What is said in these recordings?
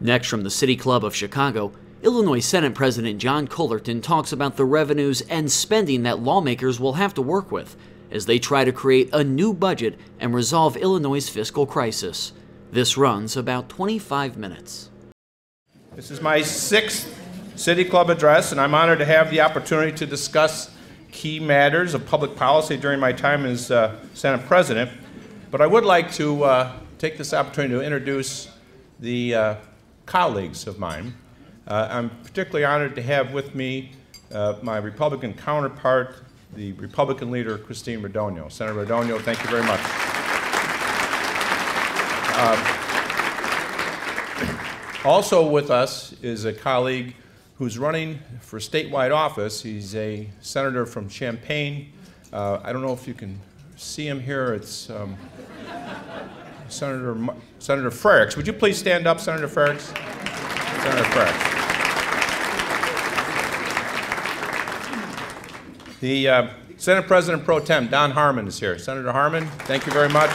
Next, from the City Club of Chicago, Illinois Senate President John Cullerton talks about the revenues and spending that lawmakers will have to work with as they try to create a new budget and resolve Illinois' fiscal crisis. This runs about 25 minutes. This is my sixth City Club address, and I'm honored to have the opportunity to discuss key matters of public policy during my time as Senate President. But I would like to take this opportunity to introduce the colleagues of mine. I'm particularly honored to have with me my Republican counterpart, the Republican leader, Christine Radogno. Senator Radogno, thank you very much. Also with us is a colleague who's running for statewide office. He's a senator from Champaign. I don't know if you can see him here. It's Senator Frerichs. Would you please stand up, Senator Frerichs? Senator Frerichs. The Senate President Pro Tem, Don Harmon, is here. Senator Harmon, thank you very much.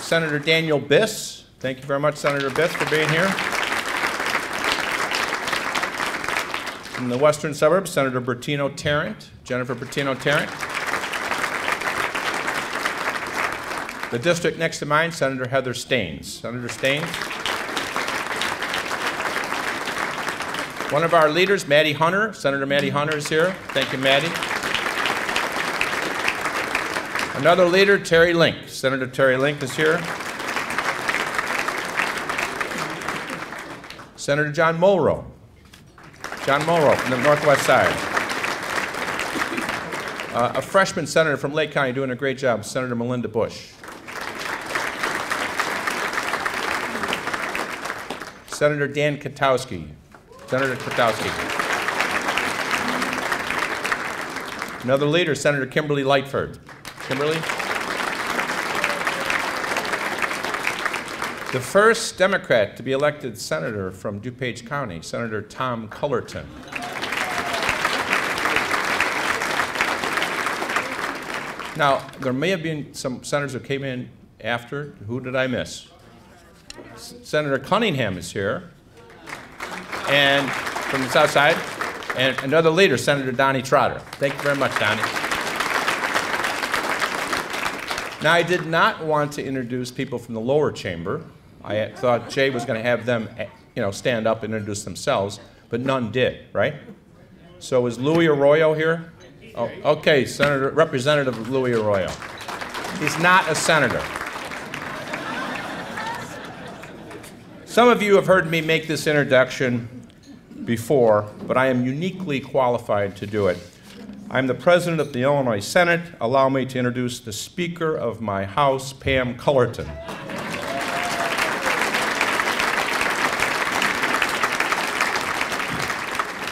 Senator Daniel Biss. Thank you very much, Senator Biss, for being here. From the western suburbs, Senator Bertino-Tarrant, Jennifer Bertino-Tarrant. The district next to mine, Senator Heather Staines. Senator Staines. One of our leaders, Mattie Hunter. Senator Mattie Hunter is here. Thank you, Mattie. Another leader, Terry Link. Senator Terry Link is here. Senator John Mulroe. John Mulroe from the Northwest Side. A freshman senator from Lake County doing a great job, Senator Melinda Bush. Senator Dan Kotowski. Senator Kotowski. Another leader, Senator Kimberly Lightford. Kimberly. The first Democrat to be elected senator from DuPage County, Senator Tom Cullerton. Now, there may have been some senators who came in after. Who did I miss? Senator Cunningham is here, and from the South Side, and another leader, Senator Donnie Trotter. Thank you very much, Donnie. Now, I did not want to introduce people from the lower chamber. I thought Jay was going to have them, you know, stand up and introduce themselves, but none did, right? So is Louis Arroyo here? Oh, okay, Senator, Representative Louis Arroyo. He's not a senator. Some of you have heard me make this introduction before, but I am uniquely qualified to do it. I'm the president of the Illinois Senate. Allow me to introduce the Speaker of my House, Pam Cullerton.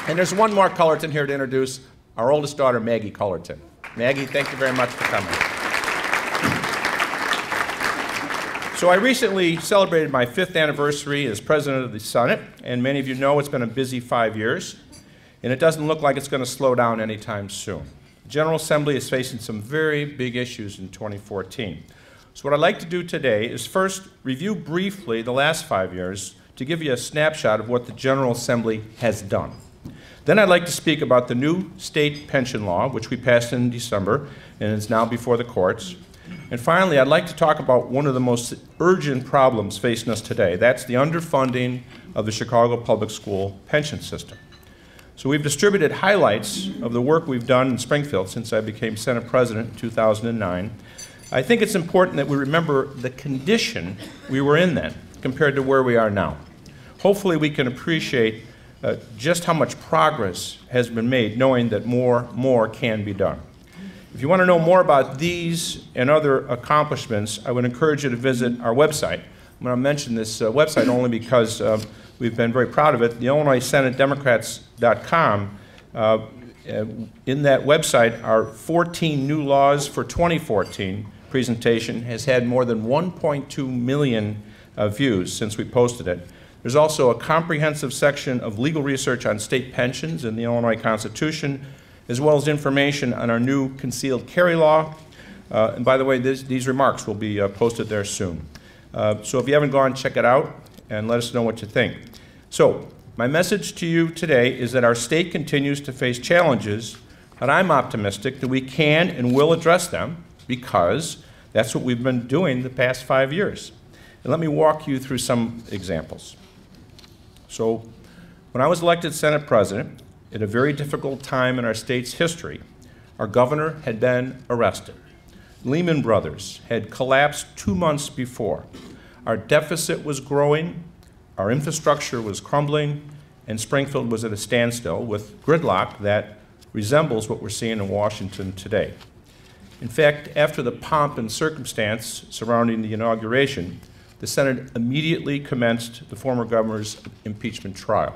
And there's one more Cullerton here to introduce, our oldest daughter, Maggie Cullerton. Maggie, thank you very much for coming. So I recently celebrated my 5th anniversary as president of the Senate, and many of you know it's been a busy 5 years. And it doesn't look like it's going to slow down anytime soon. The General Assembly is facing some very big issues in 2014. So what I'd like to do today is first review briefly the last 5 years to give you a snapshot of what the General Assembly has done. Then I'd like to speak about the new state pension law, which we passed in December and is now before the courts. And finally, I'd like to talk about one of the most urgent problems facing us today. That's the underfunding of the Chicago Public School pension system. So we've distributed highlights of the work we've done in Springfield since I became Senate President in 2009. I think it's important that we remember the condition we were in then compared to where we are now. Hopefully we can appreciate just how much progress has been made, knowing that more can be done. If you want to know more about these and other accomplishments, I would encourage you to visit our website. I'm going to mention this website only because we've been very proud of it. The Illinois Senate Democrats.com. In that website, our 14 new laws for 2014 presentation has had more than 1.2 million views since we posted it. There's also a comprehensive section of legal research on state pensions in the Illinois Constitution, as well as information on our new concealed carry law. And by the way, these remarks will be posted there soon. So if you haven't gone, check it out and let us know what you think. So my message to you today is that our state continues to face challenges, but I'm optimistic that we can and will address them because that's what we've been doing the past 5 years. And let me walk you through some examples. So when I was elected Senate President, at a very difficult time in our state's history, our governor had been arrested. Lehman Brothers had collapsed 2 months before. Our deficit was growing, our infrastructure was crumbling, and Springfield was at a standstill with gridlock that resembles what we're seeing in Washington today. In fact, after the pomp and circumstance surrounding the inauguration, the Senate immediately commenced the former governor's impeachment trial.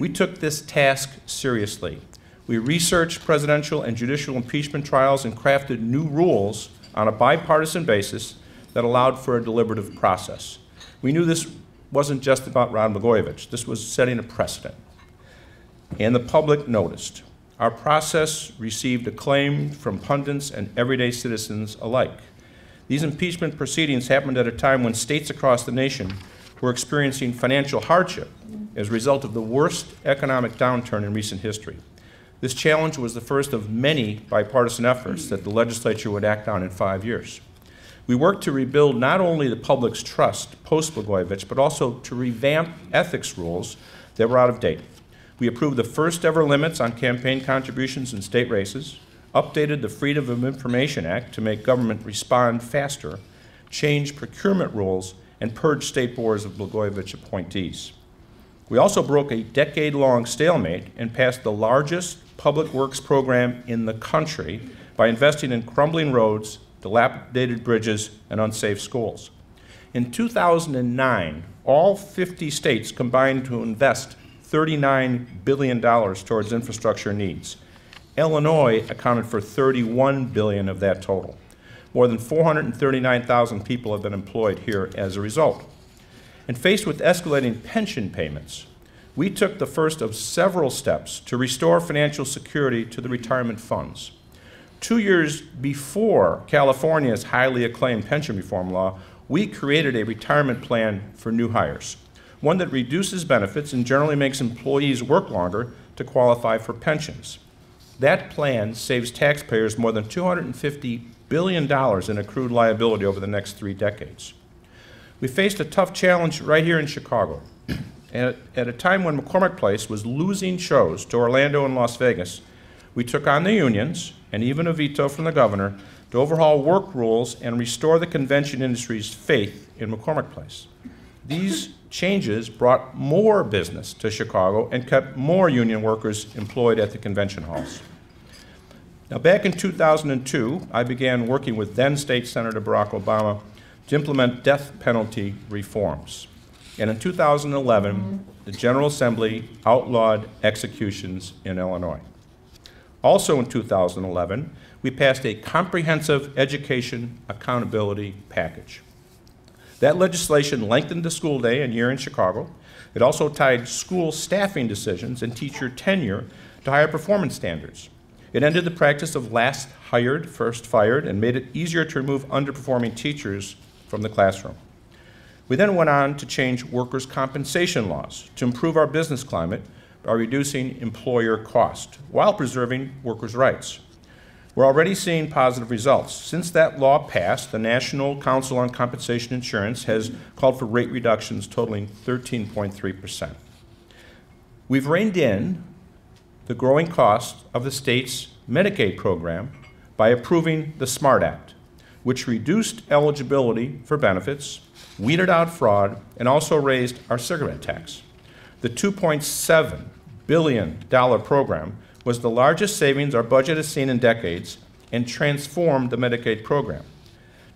We took this task seriously. We researched presidential and judicial impeachment trials and crafted new rules on a bipartisan basis that allowed for a deliberative process. We knew this wasn't just about Rod Blagojevich. This was setting a precedent. And the public noticed. Our process received acclaim from pundits and everyday citizens alike. These impeachment proceedings happened at a time when states across the nation were experiencing financial hardship as a result of the worst economic downturn in recent history. This challenge was the first of many bipartisan efforts that the legislature would act on in 5 years. We worked to rebuild not only the public's trust post-Blagojevich, but also to revamp ethics rules that were out of date. We approved the first ever limits on campaign contributions in state races, updated the Freedom of Information Act to make government respond faster, changed procurement rules, and purged state boards of Blagojevich appointees. We also broke a decade-long stalemate and passed the largest public works program in the country by investing in crumbling roads, dilapidated bridges, and unsafe schools. In 2009, all 50 states combined to invest $39 billion towards infrastructure needs. Illinois accounted for $31 billion of that total. More than 439,000 people have been employed here as a result. And faced with escalating pension payments, we took the first of several steps to restore financial security to the retirement funds. 2 years before California's highly acclaimed pension reform law, we created a retirement plan for new hires, one that reduces benefits and generally makes employees work longer to qualify for pensions. That plan saves taxpayers more than $250 billion in accrued liability over the next 3 decades. We faced a tough challenge right here in Chicago. At a time when McCormick Place was losing shows to Orlando and Las Vegas, we took on the unions and even a veto from the governor to overhaul work rules and restore the convention industry's faith in McCormick Place. These changes brought more business to Chicago and kept more union workers employed at the convention halls. Now, back in 2002, I began working with then State Senator Barack Obama to implement death penalty reforms. And in 2011, the General Assembly outlawed executions in Illinois. Also in 2011, we passed a comprehensive education accountability package. That legislation lengthened the school day and year in Chicago. It also tied school staffing decisions and teacher tenure to higher performance standards. It ended the practice of last hired, first fired, and made it easier to remove underperforming teachers from the classroom. We then went on to change workers' compensation laws to improve our business climate by reducing employer cost while preserving workers' rights. We're already seeing positive results. Since that law passed, the National Council on Compensation Insurance has called for rate reductions totaling 13.3%. We've reined in the growing cost of the state's Medicaid program by approving the SMART Act, which reduced eligibility for benefits, weeded out fraud, and also raised our cigarette tax. The $2.7 billion program was the largest savings our budget has seen in decades and transformed the Medicaid program.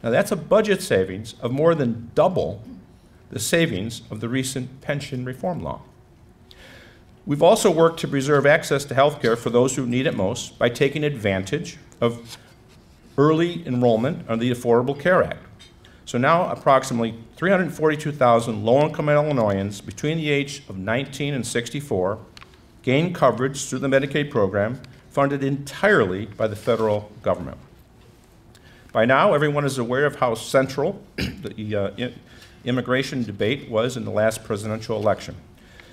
Now, that's a budget savings of more than double the savings of the recent pension reform law. We've also worked to preserve access to health care for those who need it most by taking advantage of early enrollment under the Affordable Care Act. So now approximately 342,000 low-income Illinoisans between the age of 19 and 64 gain coverage through the Medicaid program funded entirely by the federal government. By now, everyone is aware of how central the immigration debate was in the last presidential election.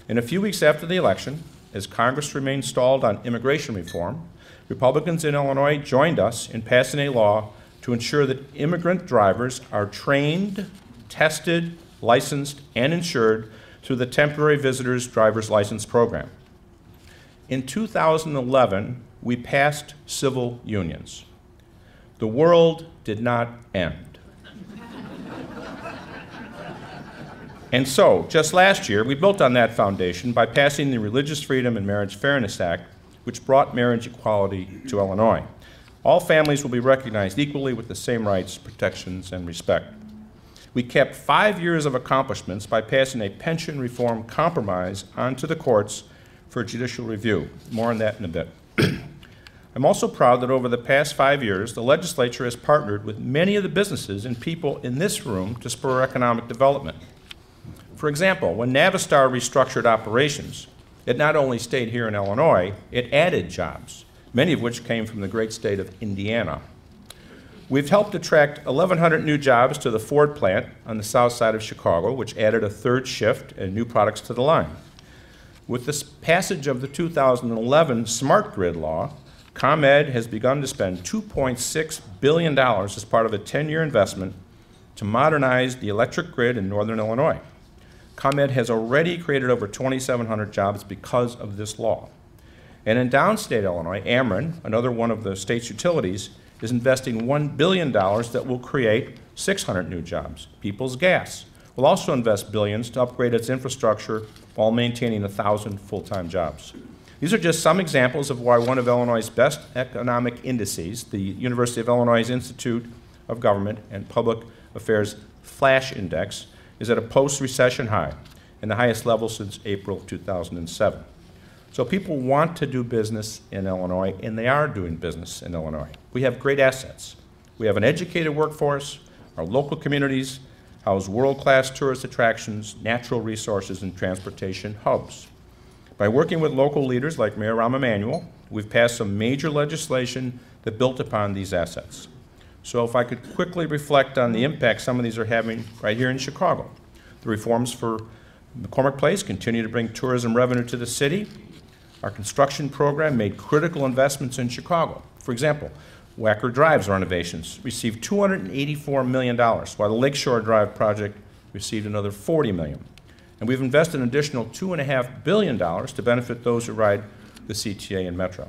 In a few weeks after the election, as Congress remained stalled on immigration reform, Republicans in Illinois joined us in passing a law to ensure that immigrant drivers are trained, tested, licensed, and insured through the Temporary Visitors Driver's License Program. In 2011, we passed civil unions. The world did not end. And so, just last year, we built on that foundation by passing the Religious Freedom and Marriage Fairness Act, which brought marriage equality to Illinois. All families will be recognized equally with the same rights, protections, and respect. We kept 5 years of accomplishments by passing a pension reform compromise onto the courts for judicial review. More on that in a bit. I'm also proud that over the past 5 years, the legislature has partnered with many of the businesses and people in this room to spur economic development. For example, when Navistar restructured operations, it not only stayed here in Illinois, it added jobs, many of which came from the great state of Indiana. We've helped attract 1,100 new jobs to the Ford plant on the south side of Chicago, which added a third shift and new products to the line. With the passage of the 2011 Smart Grid law, ComEd has begun to spend $2.6 billion as part of a 10-year investment to modernize the electric grid in northern Illinois. ComEd has already created over 2,700 jobs because of this law. And in downstate Illinois, Ameren, another one of the state's utilities, is investing $1 billion that will create 600 new jobs. Peoples Gas will also invest billions to upgrade its infrastructure while maintaining 1,000 full-time jobs. These are just some examples of why one of Illinois' best economic indices, the University of Illinois Institute of Government and Public Affairs Flash Index, is at a post-recession high and the highest level since April 2007. So people want to do business in Illinois, and they are doing business in Illinois. We have great assets. We have an educated workforce, our local communities house world-class tourist attractions, natural resources, and transportation hubs. By working with local leaders like Mayor Rahm Emanuel, we've passed some major legislation that built upon these assets. So if I could quickly reflect on the impact some of these are having right here in Chicago. The reforms for McCormick Place continue to bring tourism revenue to the city. Our construction program made critical investments in Chicago. For example, Wacker Drive's renovations received $284 million, while the Lakeshore Drive project received another $40 million. And we've invested an additional $2.5 billion to benefit those who ride the CTA and Metra.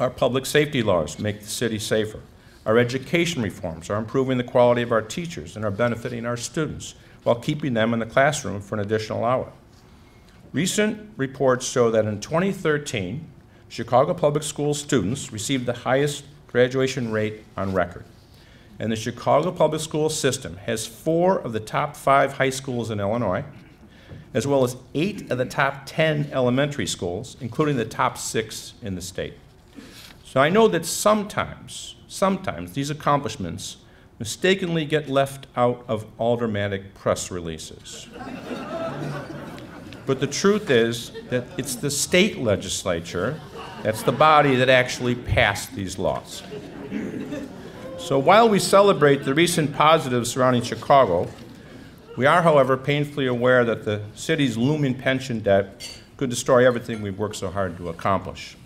Our public safety laws make the city safer. Our education reforms are improving the quality of our teachers and are benefiting our students while keeping them in the classroom for an additional hour. Recent reports show that in 2013, Chicago Public Schools students received the highest graduation rate on record. And the Chicago public school system has 4 of the top 5 high schools in Illinois, as well as 8 of the top 10 elementary schools, including the top 6 in the state. So I know that sometimes these accomplishments mistakenly get left out of aldermanic press releases. But the truth is that it's the state legislature, that's the body that actually passed these laws. So while we celebrate the recent positives surrounding Chicago, we are, however, painfully aware that the city's looming pension debt could destroy everything we've worked so hard to accomplish.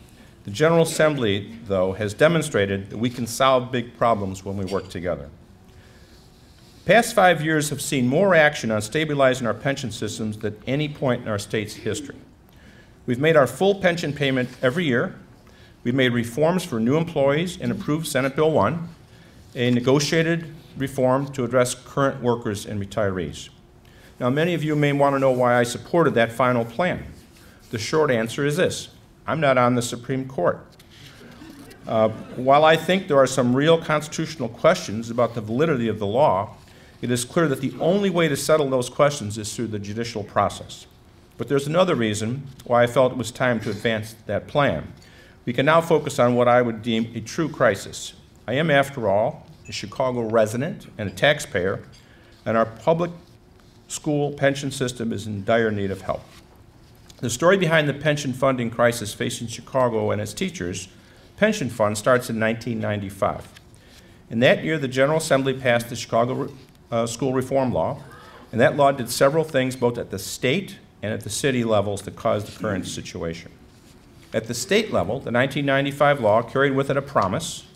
The General Assembly, though, has demonstrated that we can solve big problems when we work together. The past 5 years have seen more action on stabilizing our pension systems than any point in our state's history. We've made our full pension payment every year. We've made reforms for new employees and approved Senate Bill 1, a negotiated reform to address current workers and retirees. Now, many of you may want to know why I supported that final plan. The short answer is this: I'm not on the Supreme Court. While I think there are some real constitutional questions about the validity of the law, it is clear that the only way to settle those questions is through the judicial process. But there's another reason why I felt it was time to advance that plan. We can now focus on what I would deem a true crisis. I am, after all, a Chicago resident and a taxpayer, and our public school pension system is in dire need of help. The story behind the pension funding crisis facing Chicago and its teachers, pension fund, starts in 1995. In that year, the General Assembly passed the Chicago School Reform Law, and that law did several things both at the state and at the city levels that caused the current situation. At the state level, the 1995 law carried with it a promise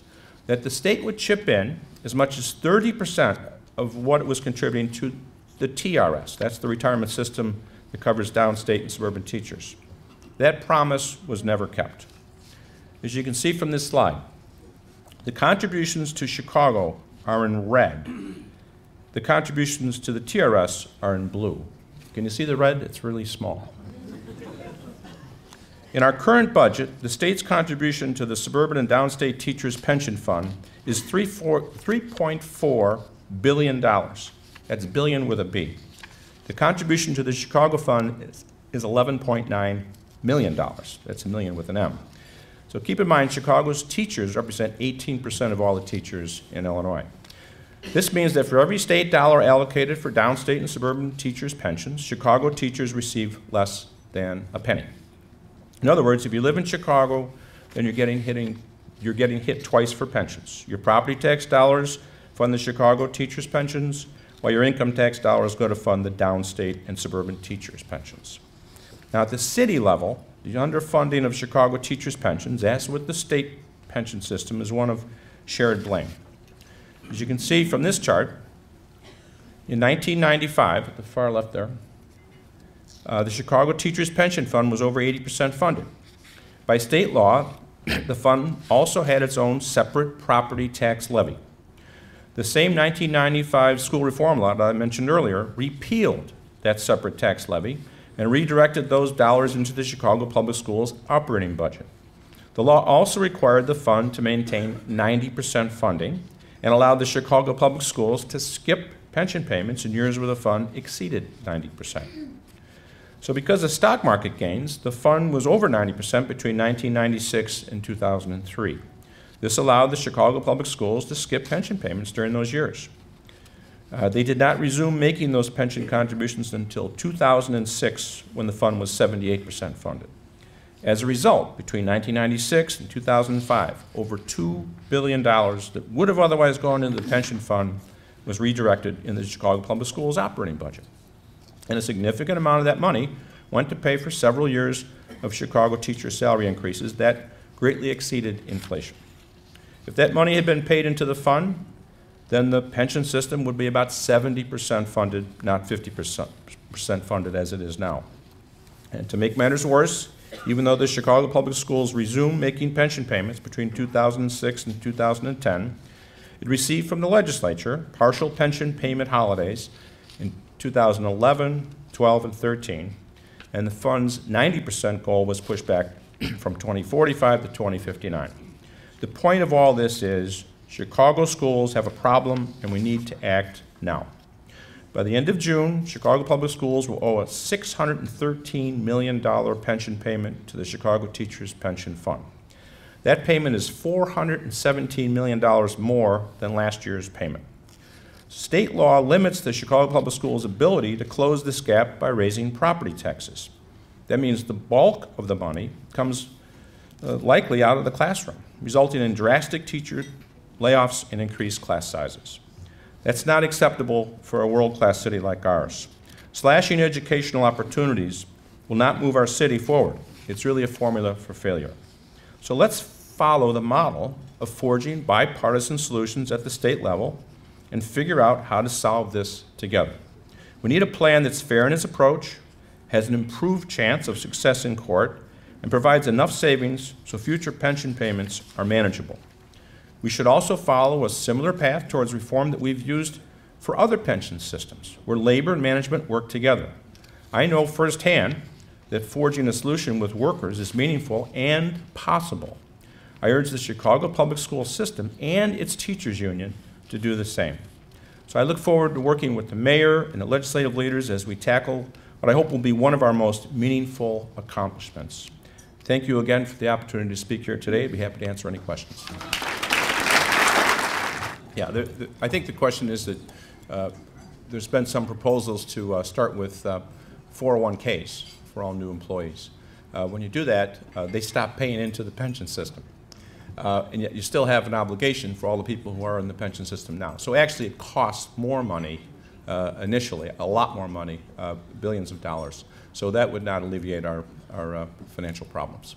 that the state would chip in as much as 30% of what it was contributing to the TRS. That's the retirement system that covers downstate and suburban teachers. That promise was never kept. As you can see from this slide, the contributions to Chicago are in red. The contributions to the TRS are in blue. Can you see the red? It's really small. In our current budget, the state's contribution to the Suburban and Downstate Teachers Pension Fund is $3.4 billion. That's billion with a B. The contribution to the Chicago Fund is $11.9 million. That's a million with an M. So keep in mind, Chicago's teachers represent 18% of all the teachers in Illinois. This means that for every state dollar allocated for downstate and suburban teachers' pensions, Chicago teachers receive less than a penny. In other words, if you live in Chicago, then you're getting hit twice for pensions. Your property tax dollars fund the Chicago teachers' pensions, while your income tax dollars go to fund the downstate and suburban teachers' pensions. Now, at the city level, the underfunding of Chicago teachers' pensions, as with the state pension system, is one of shared blame. As you can see from this chart, in 1995, at the far left there, the Chicago Teachers' Pension Fund was over 80% funded. By state law, the fund also had its own separate property tax levy. The same 1995 school reform law that I mentioned earlier repealed that separate tax levy and redirected those dollars into the Chicago Public Schools operating budget. The law also required the fund to maintain 90% funding and allowed the Chicago Public Schools to skip pension payments in years where the fund exceeded 90%. So because of stock market gains, the fund was over 90% between 1996 and 2003. This allowed the Chicago Public Schools to skip pension payments during those years. They did not resume making those pension contributions until 2006, when the fund was 78% funded. As a result, between 1996 and 2005, over $2 billion that would have otherwise gone into the pension fund was redirected in the Chicago Public Schools operating budget. And a significant amount of that money went to pay for several years of Chicago teacher salary increases that greatly exceeded inflation. If that money had been paid into the fund, then the pension system would be about 70% funded, not 50% funded as it is now. And to make matters worse, even though the Chicago Public Schools resumed making pension payments between 2006 and 2010, it received from the legislature partial pension payment holidays in 2011, 12, and 13, and the fund's 90% goal was pushed back from 2045 to 2059. The point of all this is Chicago schools have a problem, and we need to act now. By the end of June, Chicago Public Schools will owe a $613 million pension payment to the Chicago Teachers' Pension Fund. That payment is $417 million more than last year's payment. State law limits the Chicago Public Schools' ability to close this gap by raising property taxes. That means the bulk of the money comes likely out of the classroom, resulting in drastic teacher layoffs and increased class sizes. That's not acceptable for a world-class city like ours. Slashing educational opportunities will not move our city forward. It's really a formula for failure. So let's follow the model of forging bipartisan solutions at the state level and figure out how to solve this together. We need a plan that's fair in its approach, has an improved chance of success in court, and provides enough savings so future pension payments are manageable. We should also follow a similar path towards reform that we've used for other pension systems, where labor and management work together. I know firsthand that forging a solution with workers is meaningful and possible. I urge the Chicago Public School System and its teachers union to do the same. So I look forward to working with the mayor and the legislative leaders as we tackle what I hope will be one of our most meaningful accomplishments. Thank you again for the opportunity to speak here today. I'd be happy to answer any questions. Yeah, I think the question is that there's been some proposals to start with 401ks for all new employees. When you do that, they stop paying into the pension system. and yet you still have an obligation for all the people who are in the pension system now. So actually it costs more money initially, a lot more money, billions of dollars. So that would not alleviate our financial problems.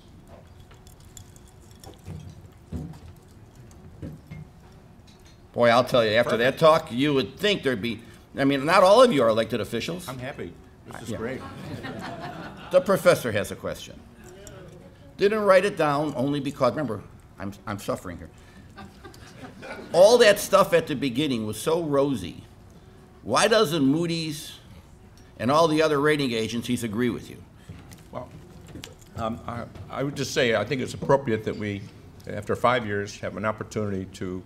Boy, I'll tell you, after that talk, you would think there'd be, I mean, not all of you are elected officials. I'm happy. This is great. The professor has a question. Didn't write it down only because, remember, I'm suffering here. All that stuff at the beginning was so rosy. Why doesn't Moody's and all the other rating agencies agree with you? Well, I would just say I think it's appropriate that we, after 5 years, have an opportunity to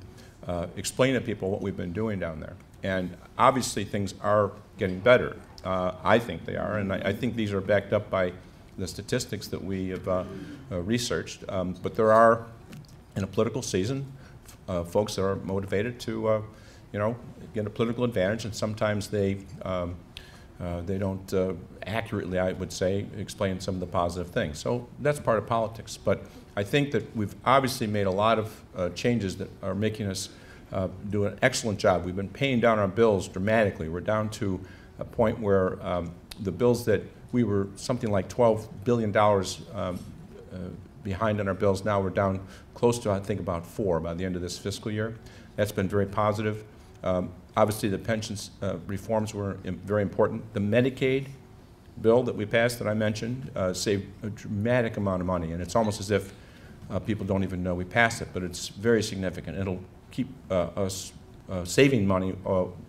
explain to people what we've been doing down there. And obviously things are getting better. I think they are, and I think these are backed up by the statistics that we have researched. But there are, in a political season, folks that are motivated to, you know, get a political advantage, and sometimes they don't accurately, I would say, explain some of the positive things. So that's part of politics. But I think that we've obviously made a lot of changes that are making us do an excellent job. We've been paying down our bills dramatically. We're down to a point where the bills that we were something like $12 billion behind on our bills, now we're down close to, I think, about 4 by the end of this fiscal year. That's been very positive. Obviously, the pensions reforms were very important. The Medicaid bill that we passed that I mentioned saved a dramatic amount of money, and it's almost as if people don't even know we passed it, but it's very significant. It'll keep us saving money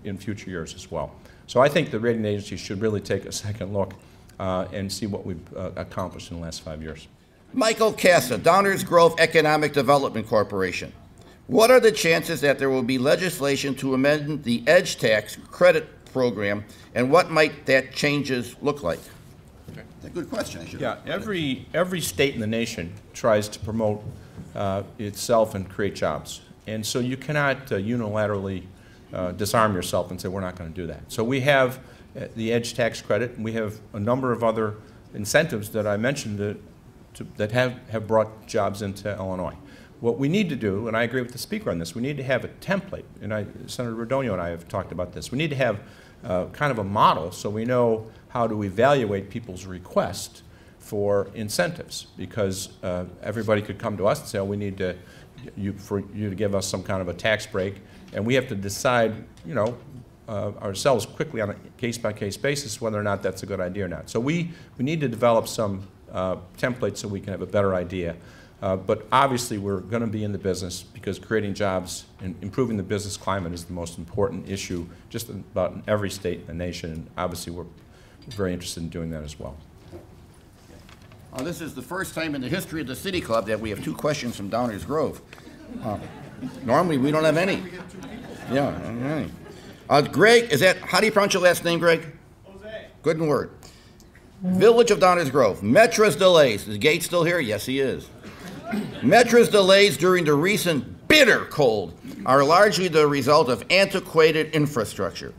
in future years as well. So I think the rating agencies should really take a second look and see what we've accomplished in the last 5 years. Michael Casa, Downers Grove Economic Development Corporation. What are the chances that there will be legislation to amend the EDGE tax credit program, and what might that changes look like? Okay. That's a good question. Every state in the nation tries to promote itself and create jobs. And so you cannot unilaterally disarm yourself and say, we're not going to do that. So we have the EDGE tax credit, and we have a number of other incentives that I mentioned that have brought jobs into Illinois. What we need to do, and I agree with the speaker on this, we need to have a template, and Senator Radogno and I have talked about this. We need to have kind of a model so we know how to evaluate people's requests for incentives, because everybody could come to us and say, oh, we need to, for you to give us some kind of a tax break, and we have to decide, you know, ourselves quickly on a case-by-case basis whether or not that's a good idea or not. So we need to develop some templates so we can have a better idea. But obviously we're going to be in the business, because creating jobs and improving the business climate is the most important issue just about in every state in the nation, and obviously we're very interested in doing that as well. Well, this is the first time in the history of the City Club that we have 2 questions from Downers Grove. Normally we don't have any. Yeah. Greg, is that, how do you pronounce your last name, Greg? Jose. Good word. Village of Downers Grove. Metra's delays. Is Gates still here? Yes, he is. Metra's delays during the recent bitter cold are largely the result of antiquated infrastructure.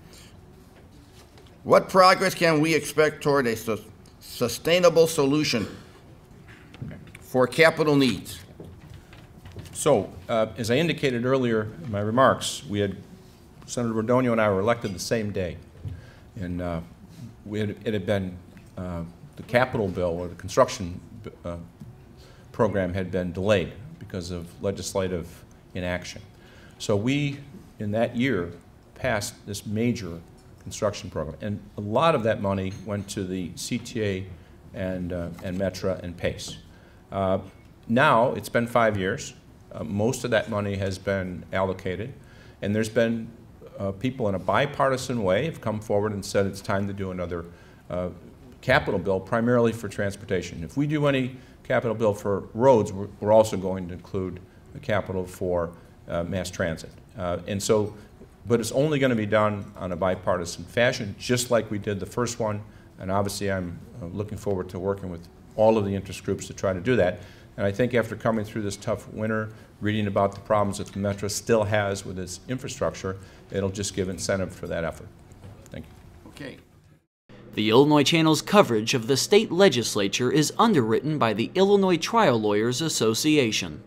What progress can we expect toward a sustainable solution for capital needs? So, as I indicated earlier in my remarks, we had Senator Radogno and I were elected the same day, and the capital bill, or the construction program, had been delayed because of legislative inaction. So we, in that year, passed this major construction program. And a lot of that money went to the CTA and Metra and PACE. Now, it's been 5 years. Most of that money has been allocated. And there's been people in a bipartisan way have come forward and said it's time to do another capital bill, primarily for transportation. If we do any capital bill for roads, we're also going to include the capital for mass transit. And so, but it's only going to be done on a bipartisan fashion, just like we did the first one. And obviously, I'm looking forward to working with all of the interest groups to try to do that. And I think after coming through this tough winter, reading about the problems that the Metro still has with its infrastructure, it'll just give incentive for that effort. Thank you. Okay. The Illinois Channel's coverage of the state legislature is underwritten by the Illinois Trial Lawyers Association.